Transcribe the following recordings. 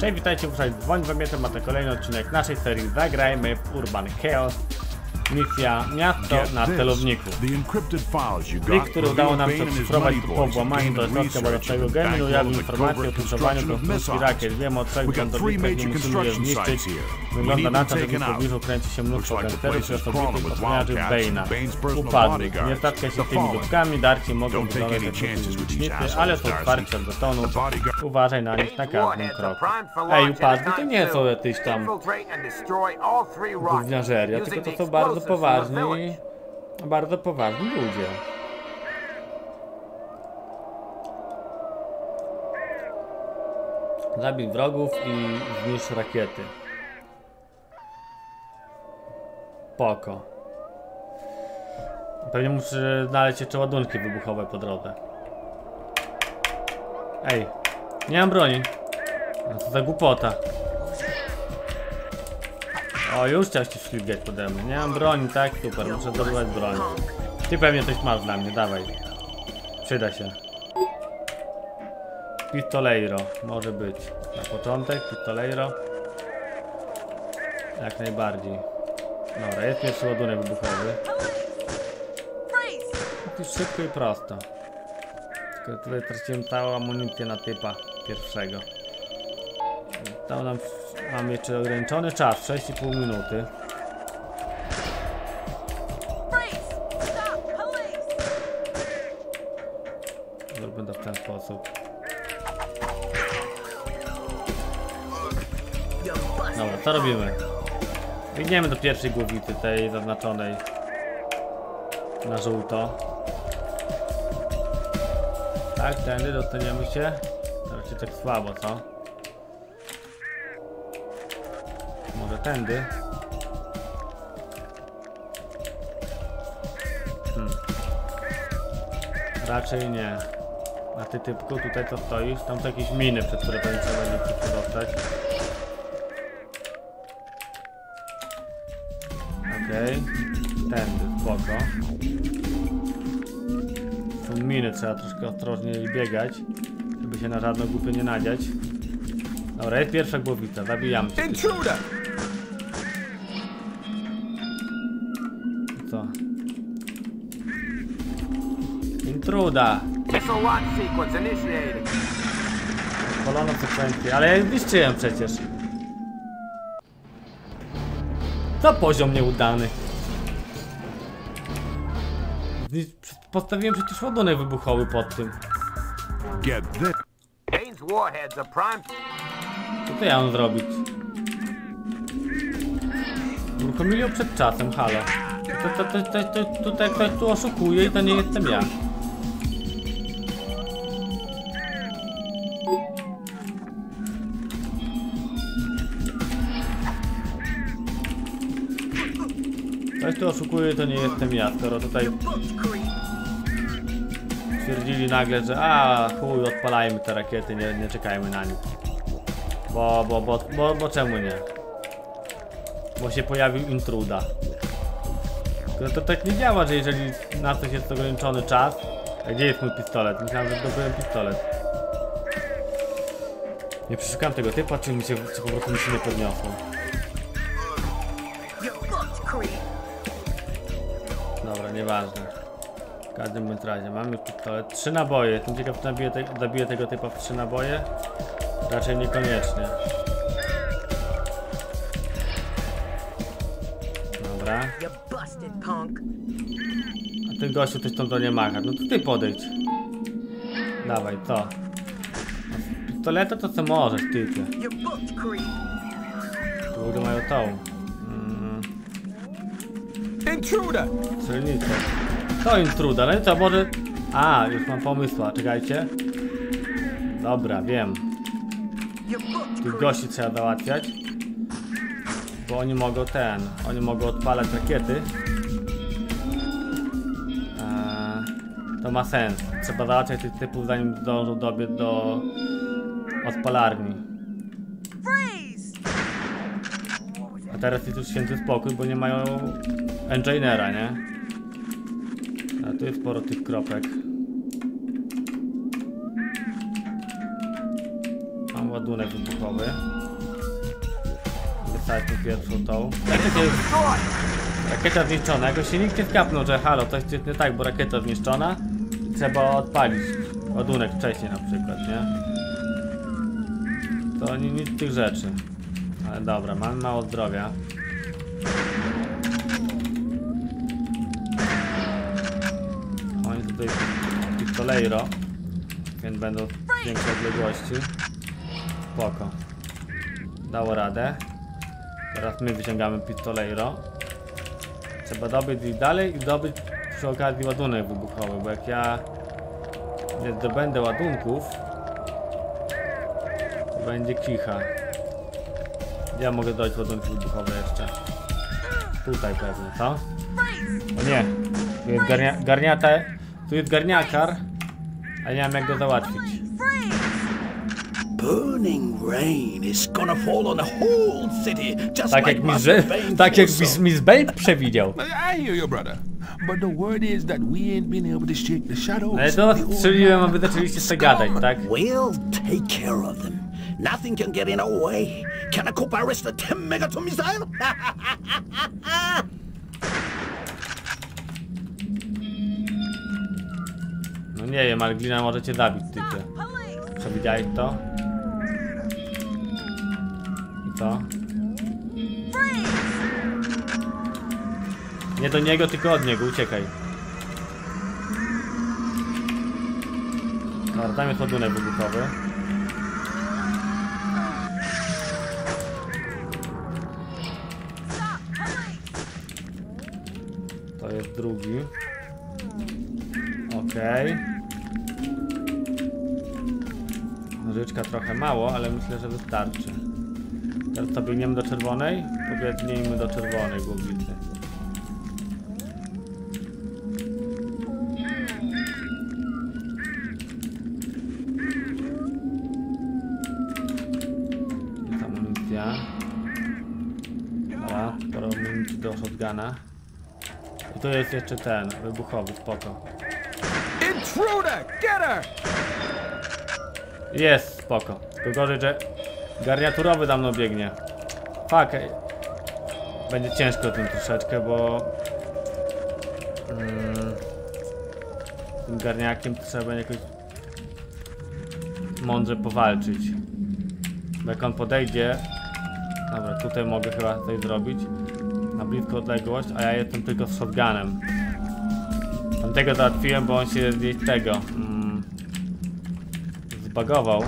Cześć, witajcie w Dzwoń za Mietem, mamy kolejny odcinek naszej serii Zagrajmy w Urban Chaos. Misja Miasto na celowniku. Plik, który udało nam się przyprowadzić po włamaniu do środka badawczego Game'u, ujawnił informację o tuszowaniu konstrukcji rakiet. Wiemy o trzech kątownikach, nie musimy je zniszczyć. Wygląda na to, że w pobliżu kręci się mnóstwo kancerów i osobistych ochroniarzy Bane'a. Upadłych. Nie statkaj się tymi dupkami, D'arcy mogą wyglądać jak niewinnicy, ale są otwarci od betonu. Uważaj na nich na każdym kroku. Ej, upadli to nie są jacyś tam gówniarzeria, tylko to są bardzo poważni ludzie. Zabij wrogów i zniszcz rakiety. Poko. Pewnie muszę znaleźć jeszcze ładunki wybuchowe po drodze. Ej, nie mam broni. Co za głupota. O, już chciałeś się ślizgać pode mnie. Nie mam broni, tak? Super, muszę zdobywać broń. Ty pewnie coś masz dla mnie, dawaj. Przyda się. Pistolero, może być. Na początek, Pistolero. Jak najbardziej. Dobra, jest pierwszy ładunek wybuchowy. I szybko i prosto. Tylko tutaj traciłem całą amunicję na typa pierwszego. Dał nam... Mamy jeszcze ograniczony czas, 6,5 minuty. Zróbmy to w ten sposób. Dobra, co robimy? Biegniemy do pierwszej głowicy, tej zaznaczonej na żółto. Tak, tędy dostaniemy się. Teraz się tak słabo, co? Tędy. Raczej nie. A ty, typku, tutaj co stoisz? Tam są jakieś miny, przez które pewnie trzeba będzie przedostać. Okej. Tędy, spoko. Są miny, trzeba troszkę ostrożniej biegać, żeby się na żadne głupie nie nadziać. Dobra, jest pierwsza głowica, zabijamy się. Intruder! Intruda! Polono sekwencję, ale ja ich zniszczyłem przecież. Co poziom nieudany? Postawiłem przecież ładunek wybuchowy pod tym. Co to ja mam zrobić? Uruchomili ją przed czasem, halo. Tutaj ktoś tu oszukuje i to nie jestem ja. Ktoś tu oszukuje, to nie jestem ja, skoro tutaj stwierdzili nagle, że a chuj, odpalajmy te rakiety, nie czekajmy na nic. Bo czemu nie? Bo się pojawił Intruda. To tak nie działa, że jeżeli na coś jest ograniczony czas. A gdzie jest mój pistolet? Myślałem, że zdobyłem pistolet. Nie przeszukam tego typa, czy po prostu mi się nie podniosło. Dobra, nieważne. W każdym razie mamy pistolet. 3 naboje. Jestem ciekaw, czy zabiję tego typa w 3 naboje? Raczej niekoniecznie. Dobra. A ten gościu coś tam do nie macha. No to ty podejdź. Dawaj, to. Pistoleta to co możesz, typie. Długo mają tą. Intruder! Strzelnica. To Intruder, no i co, może... A, już mam pomysła, czekajcie. Dobra, wiem. Tych gości trzeba załatwiać. Bo oni mogą odpalać rakiety. To ma sens. Trzeba załatwiać tych typów, zanim zdążą dobiec do odpalarni. A teraz jest już święty spokój, bo nie mają engineera, nie? A tu jest sporo tych kropek. ładunek wybuchowy. Dostałem tu pierwszą tą. Rakieta zniszczona. Jakoś się nikt nie skapnął, że halo, coś jest nie tak, bo rakieta zniszczona. I trzeba odpalić ładunek wcześniej na przykład, nie? To nic z tych rzeczy. Ale dobra, mam mało zdrowia. Oni tutaj Pistolero, więc będą większe odległości. Spoko. Dało radę. Teraz my wyciągamy Pistolero. Trzeba dobyć ich dalej i dobyć przy okazji ładunek wybuchowy, bo jak ja nie zdobędę ładunków, to będzie kicha. Ja mogę dojść ładunki wybuchowe jeszcze. Tutaj pewnie, co? O nie, tu jest tu jest garniakar, a nie mam jak go załatwić. Tak jak Miss Bane przewidział. No i to strzeliłem, aby zaczęliście się gadać, tak? Nothing can get in our way. Can a cop arrest a 10 megaton missile? No nie wiem, ale glina może cię zabić, typie. Przewidziałeś to? I to? Nie do niego, tylko od niego, uciekaj. Dobra, tam jest ładunek wybuchowy. Drugi. Okej. Nożyczka trochę mało, ale myślę, że wystarczy. Teraz to biegniemy do czerwonej? Pobiegnijmy do czerwonej głowicy. Jest amunicja. Dobra, sporo amunicji do shotguna. Tu jest jeszcze ten wybuchowy, spoko. Intruder, get her! Jest, spoko. Tylko gorzej, że garniaturowy za mną biegnie. Fuck. Będzie ciężko tym troszeczkę, bo tym garniakiem trzeba będzie jakoś mądrze powalczyć. Bo jak on podejdzie... Dobra, tutaj mogę chyba coś zrobić. Na blisko odległość, a ja jestem tylko z shotgunem. Tamtego załatwiłem, bo on się gdzieś tego zbagował.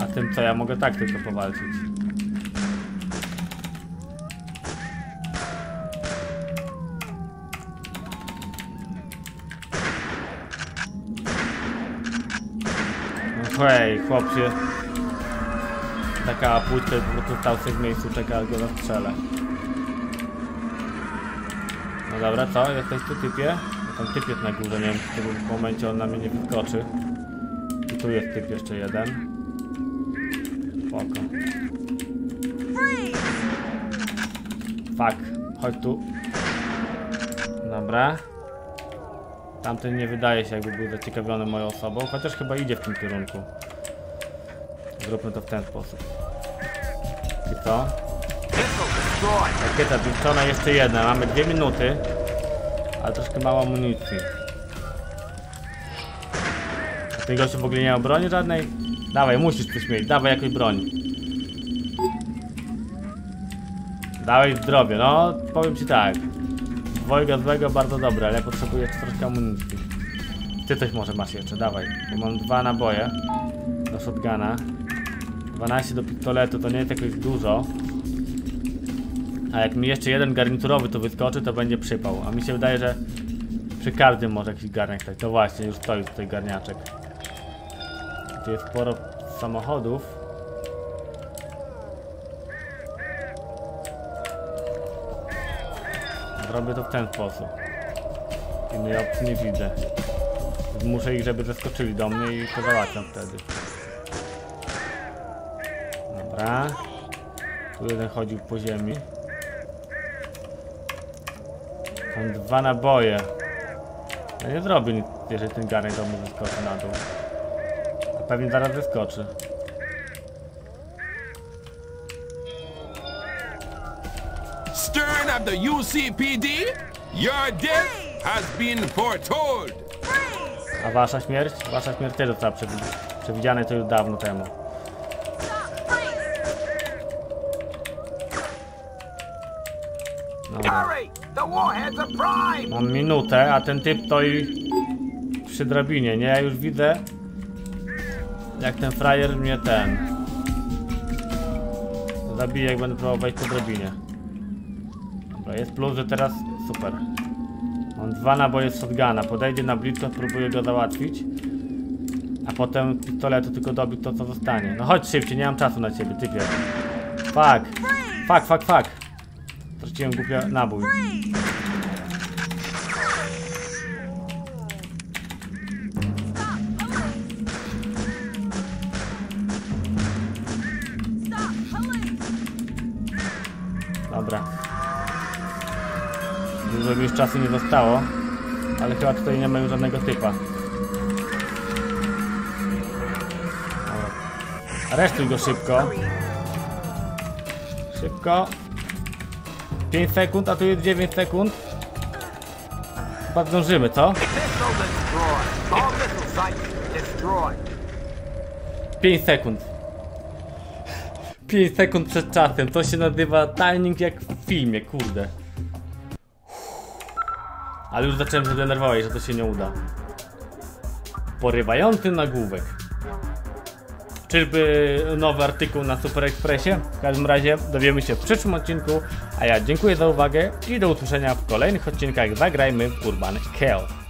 A tym co, ja mogę tak tylko powalczyć. No hej, chłopcie. Taka płytka, bo tu stał się w miejscu, czeka, aż go zastrzelę. No dobra, co? Jesteś tu, typie? Tam typ jest na górze, nie wiem, czy w tym momencie on na mnie nie wyskoczy. I tu jest typ jeszcze jeden. Spoko. Fuck, chodź tu. Dobra. Tamten nie wydaje się, jakby był zaciekawiony moją osobą, chociaż chyba idzie w tym kierunku. Zróbmy to w ten sposób. I co? Rakieta zniszczona, jeszcze jedna. Mamy 2 minuty, ale troszkę mało amunicji. A ten gościu w ogóle nie ma broni żadnej? Dawaj, musisz coś mieć. Dawaj jakąś broń. Dawaj zdrowie. No, powiem ci tak. Dwojga złego bardzo dobre, ale ja potrzebuję jeszcze troszkę amunicji. Ty coś może masz jeszcze, dawaj. Bo mam 2 naboje do shotguna. 12 do pistoletu to nie jest jakoś dużo. A jak mi jeszcze jeden garniturowy tu wyskoczy, to będzie przypał. A mi się wydaje, że przy każdym może jakiś garniak stać. To właśnie, już stoi tutaj garniaczek. Tu jest sporo samochodów. Robię to w ten sposób. Innej opcji nie widzę. Muszę ich, żeby zaskoczyli do mnie i to załatwiam wtedy. Dobra. Tu jeden chodził po ziemi. Są 2 naboje. Ja nie zrobię nic jeżeli ten garnek do mnie wyskoczy na dół. A pewnie zaraz wyskoczy. Stern of the UCPD, your death has been foretold. A wasza śmierć też została przewidziana to już dawno temu. Mam minutę, a ten typ to i przy drabinie, nie? Ja już widzę, jak ten frajer mnie zabije, jak będę próbował wejść po drabinie. Dobra, jest plus, że teraz super. Mam dwa naboje z shotguna, podejdzie na blisko, spróbuję go załatwić, a potem pistoletu tylko dobić to, co zostanie. No chodź szybciej, nie mam czasu na ciebie, typie. Fuck. Traciłem głupio nabój. Dobra. Dużo już czasu nie zostało, ale chyba tutaj nie ma już żadnego typa. Aresztuj go szybko. 5 sekund, a tu jest 9 sekund. Chyba zdążymy, co? 5 sekund. 5 sekund przed czasem. To się nazywa timing jak w filmie, kurde. Ale już zacząłem się denerwować, że to się nie uda. Porywający nagłówek. Czyżby nowy artykuł na Super Expressie? W każdym razie dowiemy się w przyszłym odcinku, a ja dziękuję za uwagę i do usłyszenia w kolejnych odcinkach Zagrajmy w Urban Chaos.